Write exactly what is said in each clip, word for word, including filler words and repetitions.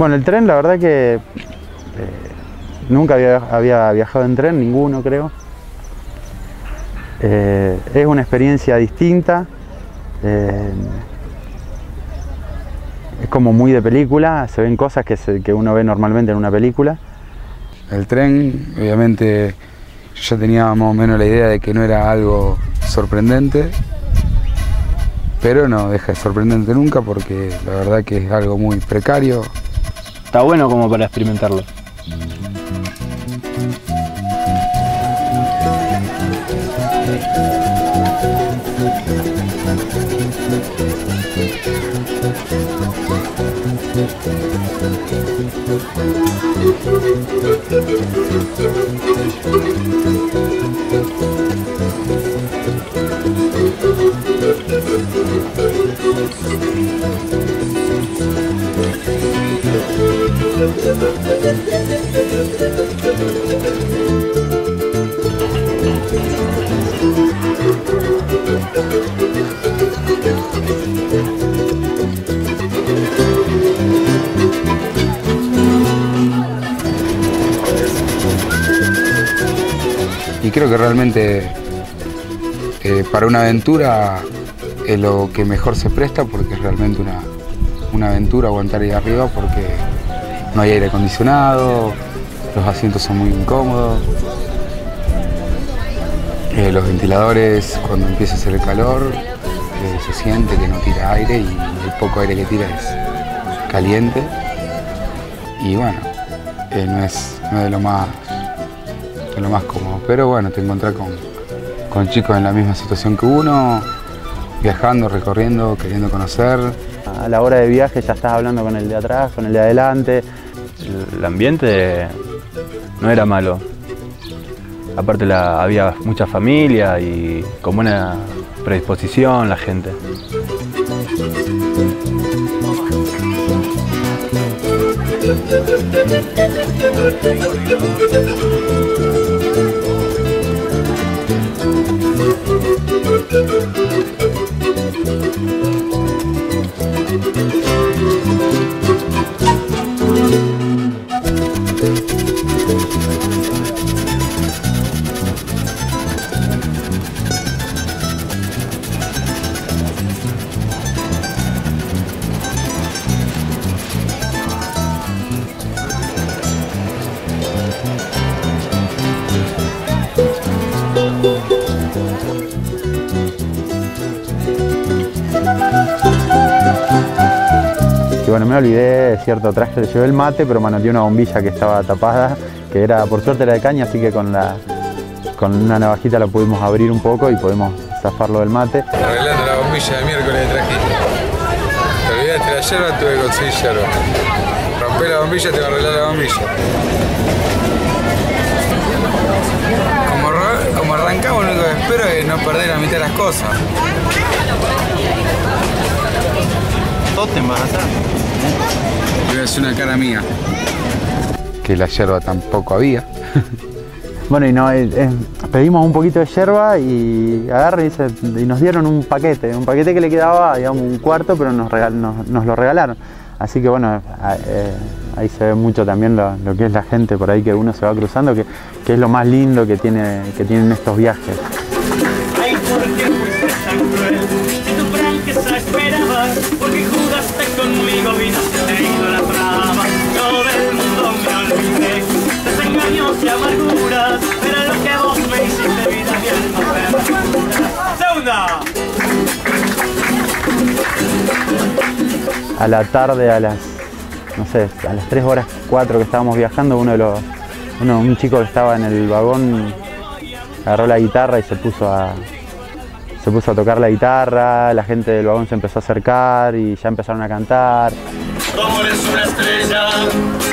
Bueno, el tren, la verdad que eh, nunca había, había viajado en tren, ninguno creo. Eh, es una experiencia distinta, eh, es como muy de película, se ven cosas que, se, que uno ve normalmente en una película. El tren, obviamente, yo ya tenía más o menos la idea de que no era algo sorprendente, pero no deja de sorprendente nunca porque la verdad que es algo muy precario. Está bueno como para experimentarlo. Y creo que realmente eh, para una aventura es lo que mejor se presta, porque es realmente una, una aventura aguantar ahí arriba, porque no hay aire acondicionado, los asientos son muy incómodos, eh, los ventiladores cuando empieza a hacer el calor eh, se siente que no tira aire y el poco aire que tira es caliente y bueno, eh, no, es, no es de lo más... lo más cómodo, pero bueno, te encontrás con, con chicos en la misma situación que uno, viajando, recorriendo, queriendo conocer. A la hora de viaje ya estás hablando con el de atrás, con el de adelante. El ambiente no era malo, aparte la, había mucha familia y con buena predisposición la gente. Bueno, me olvidé de cierto traje, le llevé el mate, pero manoteé una bombilla que estaba tapada, que era, por suerte era de caña, así que con, la, con una navajita la pudimos abrir un poco y podemos zafarlo del mate. Arreglando la bombilla de miércoles de trajiste. Te olvidaste la yerba, tuve que conseguir yerba. Rompé la bombilla, te voy a arreglar la bombilla. Como, como arrancamos, lo único que espero es no perder la mitad de las cosas. Te embarazás. Voy a hacer una cara mía. Que la yerba tampoco había. Bueno, y no, eh, eh, pedimos un poquito de yerba y agarra y, y nos dieron un paquete, un paquete que le quedaba, digamos, un cuarto, pero nos, regal, nos, nos lo regalaron. Así que bueno, eh, ahí se ve mucho también lo, lo que es la gente por ahí que uno se va cruzando, que, que es lo más lindo que, tiene, que tienen estos viajes. Ay, ¿por qué fuiste tan cruel? Si tu franqueza se esperaba, ¿por qué jugaste conmigo? Vinaste teniendo la trama, todo el mundo me olvidé. Desengaños y amarguras, era lo que vos me hiciste, vida y el papel. ¡Segunda! A la tarde, a las, no sé, a las tres horas cuatro que estábamos viajando, uno de los, uno, un chico que estaba en el vagón agarró la guitarra y se puso a se puso a tocar la guitarra, la gente del vagón se empezó a acercar y ya empezaron a cantar. Como eres una estrella,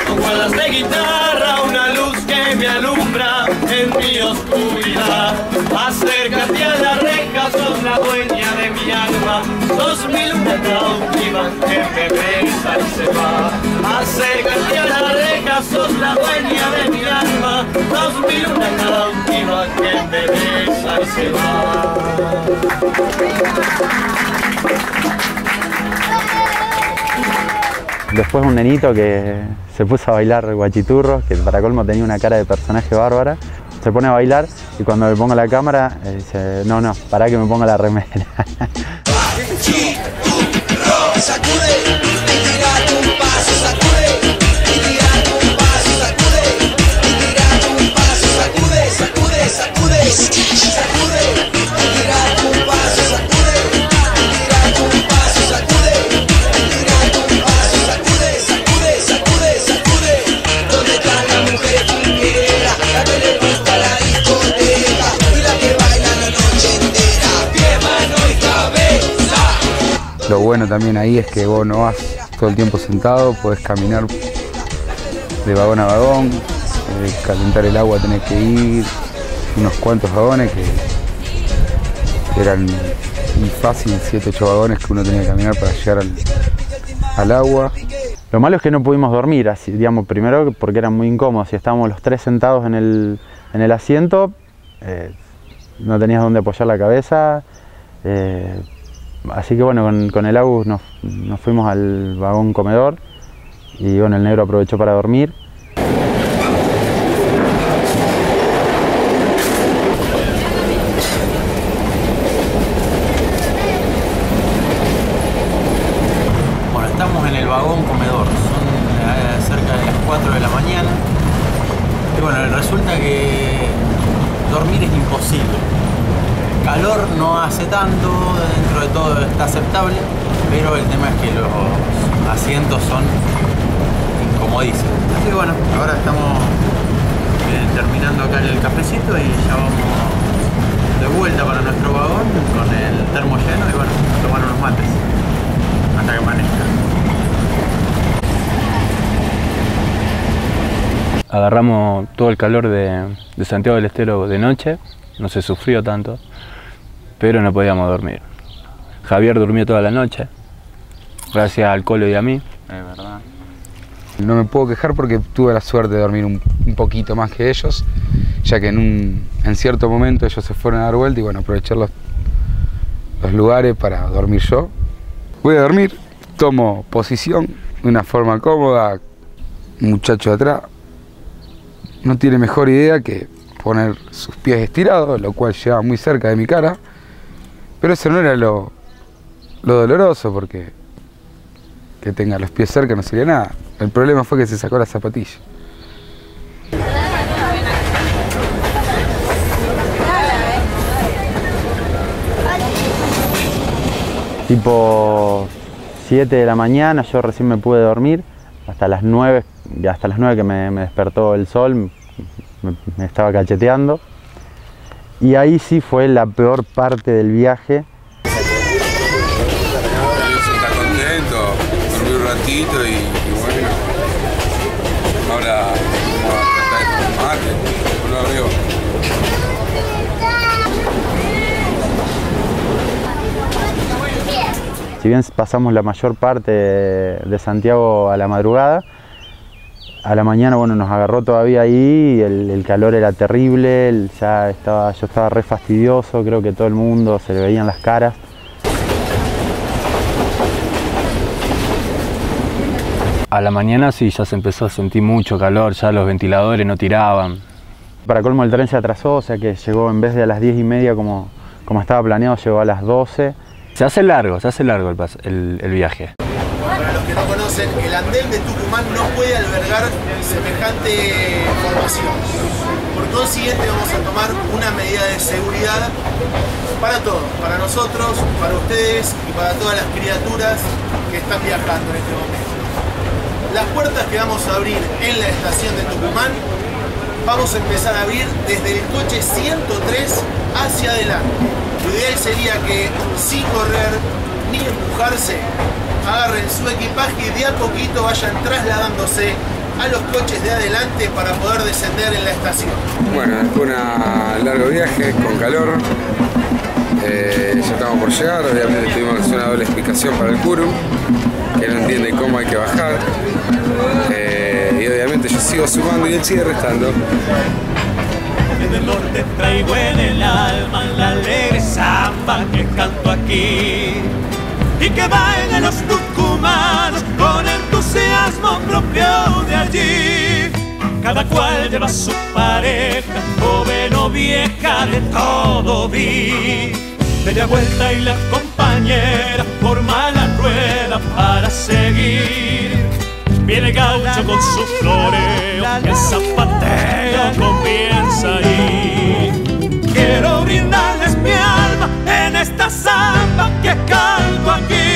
con cuerdas de guitarra, una luz que me alumbra en mi oscuridad. Acércate a la reja, sos la dueña de mi alma, sos mi luna cautiva que me besa y se va. Acércate a la reja, sos la dueña de mi alma, sos mi luna cautiva que me besa y se va. Después un nenito que se puso a bailar guachiturros, que para colmo tenía una cara de personaje bárbara. Se pone a bailar y cuando le pongo la cámara, eh, dice, no, no, pará que me ponga la remera. Lo bueno también ahí es que vos no vas todo el tiempo sentado, podés caminar de vagón a vagón, eh, calentar el agua tenés que ir, unos cuantos vagones que eran fáciles, siete u ocho vagones que uno tenía que caminar para llegar al, al agua. Lo malo es que no pudimos dormir, así, digamos, primero porque eran muy incómodos, si estábamos los tres sentados en el, en el asiento, eh, no tenías dónde apoyar la cabeza. Eh, Así que bueno, con, con el Agus nos, nos fuimos al vagón comedor y bueno, el negro aprovechó para dormir. Bueno, estamos en el vagón comedor, son cerca de las cuatro de la mañana. Y bueno, resulta que dormir es imposible. El calor no hace tanto, dentro de todo está aceptable, pero el tema es que los asientos son incomodísimos. Así que bueno, ahora estamos eh, terminando acá el cafecito y ya vamos de vuelta para nuestro vagón con el termo lleno y bueno, tomar unos mates hasta que amanezca. Agarramos todo el calor de, de Santiago del Estero de noche, no se sufrió tanto. Pero no podíamos dormir. Javier durmió toda la noche, gracias al Colo y a mí. Es verdad. No me puedo quejar porque tuve la suerte de dormir un, un poquito más que ellos, ya que en, un, en cierto momento ellos se fueron a dar vuelta y bueno, aprovechar los, los lugares para dormir yo. Voy a dormir, tomo posición de una forma cómoda, muchacho de atrás no tiene mejor idea que poner sus pies estirados, lo cual llegaba muy cerca de mi cara. Pero eso no era lo, lo doloroso, porque que tenga los pies cerca no sería nada. El problema fue que se sacó la zapatilla. Tipo siete de la mañana, yo recién me pude dormir, hasta las nueve, hasta las nueve que me, me despertó el sol, me, me estaba cacheteando. Y ahí sí fue la peor parte del viaje. Eso está contento, dormí un ratito y, y bueno, ahora vamos a tratar de tomar mate, no lo veo. Si bien pasamos la mayor parte de Santiago a la madrugada, a la mañana, bueno, nos agarró todavía ahí, el, el calor era terrible, el, ya estaba, yo estaba re fastidioso, creo que todo el mundo, se le veían las caras. A la mañana sí, ya se empezó a sentir mucho calor, ya los ventiladores no tiraban. Para colmo el tren se atrasó, o sea que llegó en vez de a las diez y media como, como estaba planeado, llegó a las doce. Se hace largo, se hace largo el, el, el viaje. Para los que no conocen, el andén de Tucumán no puede albergar semejante formación. Por consiguiente vamos a tomar una medida de seguridad para todos, para nosotros, para ustedes y para todas las criaturas que están viajando en este momento. Las puertas que vamos a abrir en la estación de Tucumán vamos a empezar a abrir desde el coche ciento tres hacia adelante. Lo ideal sería que sin correr ni empujarse, agarren su equipaje y de a poquito vayan trasladándose a los coches de adelante para poder descender en la estación. Bueno, después de un largo viaje con calor, eh, ya estamos por llegar, obviamente tuvimos que hacer una doble explicación para el curu, que no entiende cómo hay que bajar, eh, y obviamente yo sigo sumando y él sigue restando. En el norte traigo en el alma la alegre samba que canto aquí. Y que bailen los tucumanos con entusiasmo. entusiasmo propio de allí. Cada cual lleva a su pareja, joven o vieja, de todo vi. Media vuelta y la compañera forma la rueda para seguir. Viene gaucho con su floreo, el zapateo comienza ahí. Quiero brindarles mi alma en esta samba que canto aquí.